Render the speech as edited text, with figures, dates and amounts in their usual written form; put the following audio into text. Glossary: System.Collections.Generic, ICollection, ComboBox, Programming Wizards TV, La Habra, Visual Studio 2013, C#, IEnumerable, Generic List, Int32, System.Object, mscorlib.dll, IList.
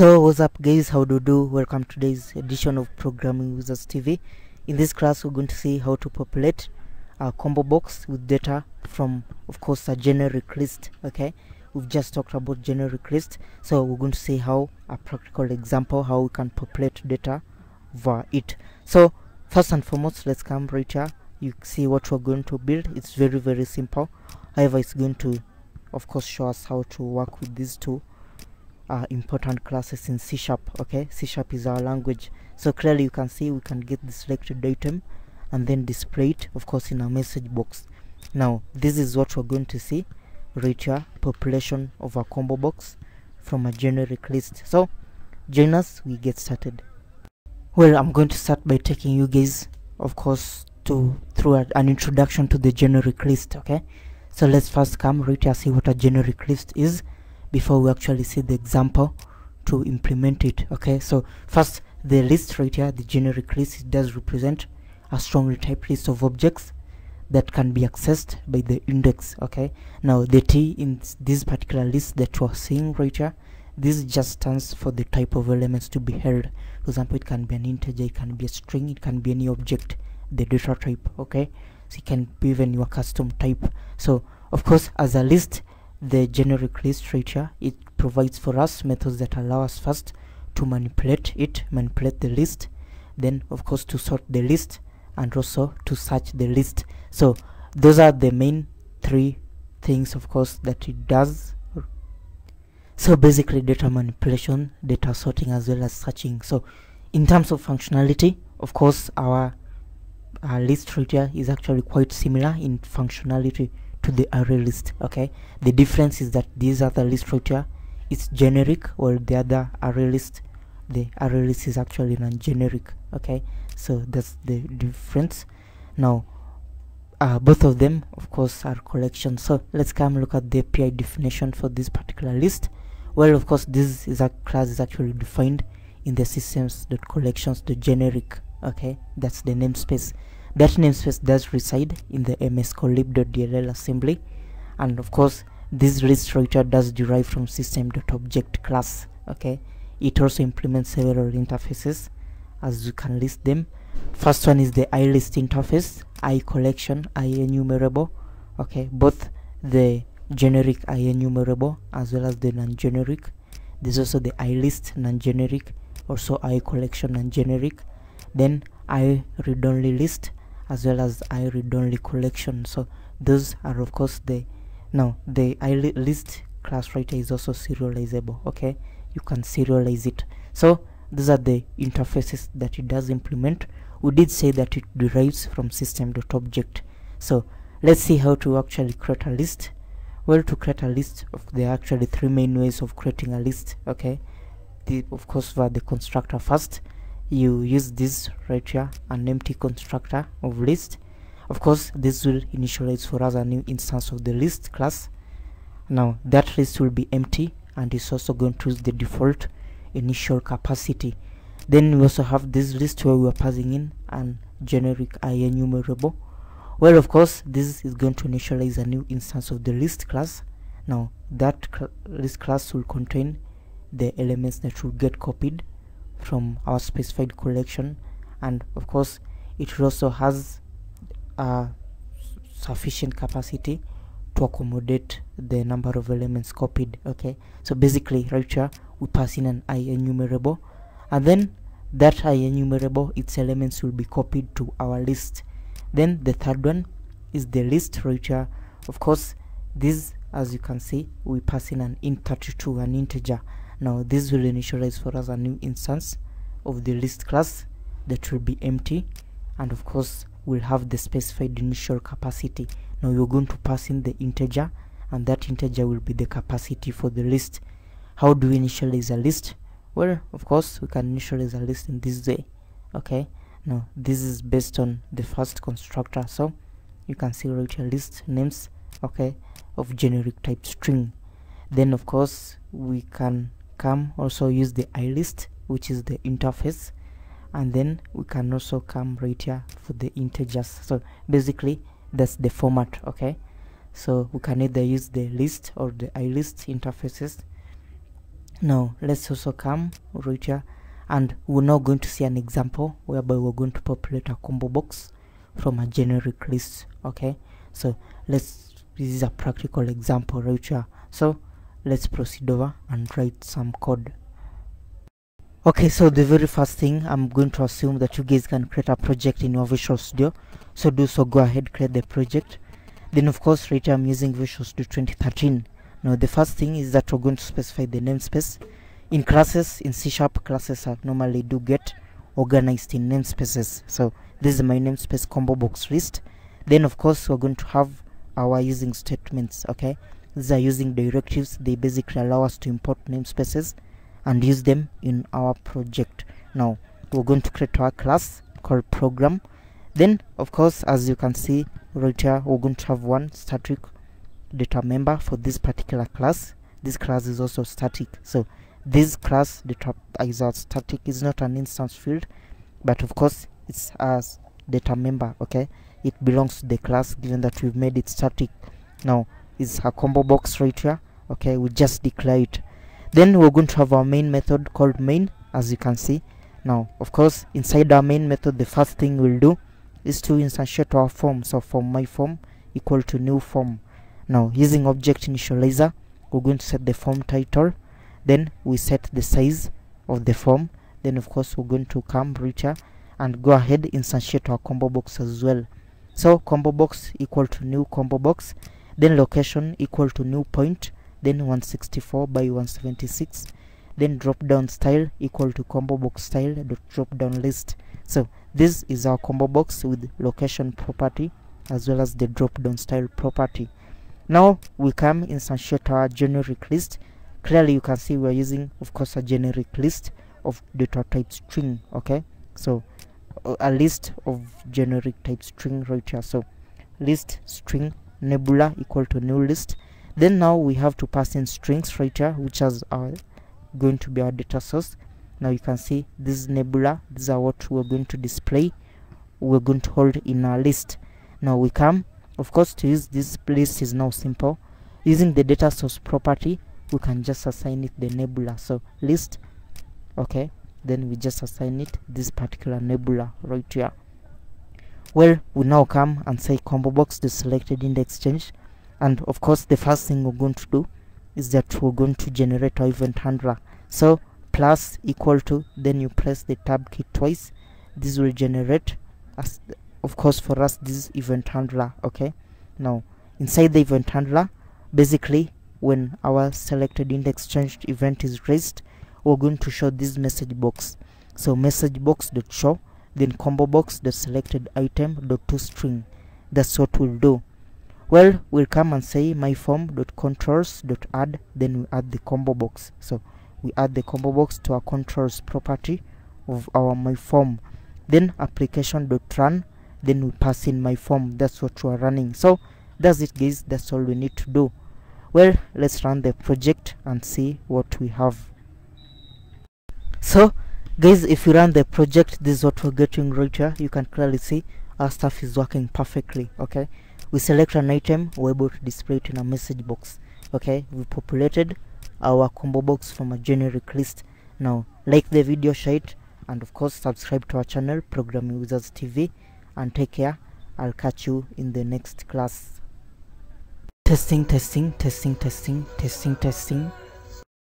So what's up guys, how do you do? Welcome to today's edition of Programming Wizards TV. In this class we're going to see how to populate a combo box with data from, of course, a generic list. Okay, we've just talked about generic list, so we're going to see how a practical example how we can populate data over it. So first and foremost, let's come right here. You see what we're going to build. It's very simple. However, it's going to, of course, show us how to work with these two important classes in C#. Okay, C# is our language. So clearly you can see we can get the selected item and then display it, of course, in a message box. Now this is what we're going to see right here: population of a combo box from a generic list. So join us, we get started. Well, I'm going to start by taking you guys, of course, through an introduction to the generic list. Okay, so let's first come right here, see what a generic list is before we actually see the example to implement it. Okay, so first, the list right here, the generic list, it does represent a strongly typed list of objects that can be accessed by the index. Okay, now the T in this particular list that we're seeing right here, this just stands for the type of elements to be held. For example, it can be an integer, it can be a string, it can be any object, the data type. Okay, so it can be even your custom type. So of course, as a list, the generic list right here, it provides for us methods that allow us first to manipulate the list, then of course to sort the list, and also to search the list. So those are the main three things, of course, that it does. So basically data manipulation, data sorting, as well as searching. So in terms of functionality, of course, our list right here is actually quite similar in functionality to the array list. Okay, the difference is that this other list right here is generic, while the other array list, the array list is actually non-generic. Okay, so that's the difference. Now both of them, of course, are collections. So let's come look at the API definition for this particular list. Well, of course, this is a class is actually defined in the Systems.Collections.Generic. Okay, that's the namespace. That namespace does reside in the mscorlib.dll assembly, and of course this list structure does derive from System.Object class. Okay, it also implements several interfaces, as you can list them. First one is the IList interface, ICollection, IEnumerable. Okay, both the generic IEnumerable as well as the non-generic. There's also the IList non-generic, also ICollection non-generic, then IRead-only list, as well as IRead-only collection. So those are, of course, the IList class right here is also serializable. Okay, you can serialize it. So these are the interfaces that it does implement. We did say that it derives from System.Object. So let's see how to actually create a list. Well, to create a list, there are actually three main ways of creating a list. Okay, of course, for the constructor first, you use this right here, an empty constructor of list. Of course, this will initialize for us a new instance of the list class. Now that list will be empty, and it's also going to use the default initial capacity. Then we also have this list where we are passing in an generic IEnumerable. Well, of course, this is going to initialize a new instance of the list class. Now that list class will contain the elements that will get copied from our specified collection, and of course it also has sufficient capacity to accommodate the number of elements copied. Okay, so basically right here we pass in an IEnumerable, and then that IEnumerable, its elements will be copied to our list. Then the third one is the list right here. Of course, this, as you can see, we pass in an Int32, an integer. Now this will initialize for us a new instance of the list class that will be empty, and of course will have the specified initial capacity. Now you're going to pass in the integer, and that integer will be the capacity for the list. How do we initialize a list? Well, of course, we can initialize a list in this way. Okay, now this is based on the first constructor, so you can see right here, list names, okay, of generic type string. Then of course we can come also use the IList, which is the interface, and then we can also come right here for the integers. So basically that's the format. Okay, so we can either use the list or the IList interfaces. Now let's also come richer, and we're now going to see an example whereby we're going to populate a combo box from a generic list. Okay, so this is a practical example richer. So let's proceed over and write some code. Okay, so the very first thing, I'm going to assume that you guys can create a project in your Visual Studio, so do so, go ahead, create the project. Then of course right here I'm using Visual Studio 2013. Now the first thing is that we're going to specify the namespace. In classes, in C#, classes are normally do get organized in namespaces. So this is my namespace combo box list. Then of course we're going to have our using statements. Okay, these are using directives. They basically allow us to import namespaces and use them in our project. Now we're going to create our class called program. Then of course, as you can see right here, we're going to have one static data member for this particular class. This class is also static, so this class data is a static, is not an instance field, but of course it's a data member. Okay, it belongs to the class given that we've made it static. Now it's a combo box right here. Okay, we just declare it. Then we're going to have our main method called main, as you can see. Now of course inside our main method, the first thing we'll do is to instantiate our form. So from my form equal to new form. Now using object initializer, we're going to set the form title, then we set the size of the form. Then of course we're going to come right here and go ahead instantiate our combo box as well. So combo box equal to new combo box, then location equal to new point, then 164 by 176, then drop down style equal to combo box style dot drop down list. So this is our combo box with location property as well as the drop down style property. Now we come instantiate our generic list. Clearly you can see we're using of course a generic list of data type string. Okay, so a list of generic type string right here. So list string nebula equal to new list. Then now we have to pass in strings right here, which is our going to be our data source. Now you can see this nebula, these are what we're going to display, we're going to hold in our list. Now we come of course to use this list is now simple. Using the data source property, we can just assign it the nebula. So list, okay, then we just assign it this particular nebula right here. Well, we now come and say combo box the selected index change, and of course the first thing we're going to do is that we're going to generate our event handler. So plus equal to, then you press the tab key twice, this will generate as of course for us this event handler. Okay, now inside the event handler, basically when our selected index changed event is raised, we're going to show this message box. So message box dot show, then combo box dot selected item dot toString. That's what we'll do. Well, we'll come and say my form dot controls dot add, then we add the combo box. So we add the combo box to our controls property of our my form. Then application dot run, then we pass in my form. That's what we are running. So that's it guys, that's all we need to do. Well, let's run the project and see what we have. So guys, if you run the project, this is what we're getting right here. You can clearly see our stuff is working perfectly. Okay, we select an item, we're able to display it in a message box. Okay, we populated our combo box from a generic list. Now like the video, share it, and of course subscribe to our channel Programming Wizards TV, and take care. I'll catch you in the next class. Testing, testing, testing, testing, testing, testing.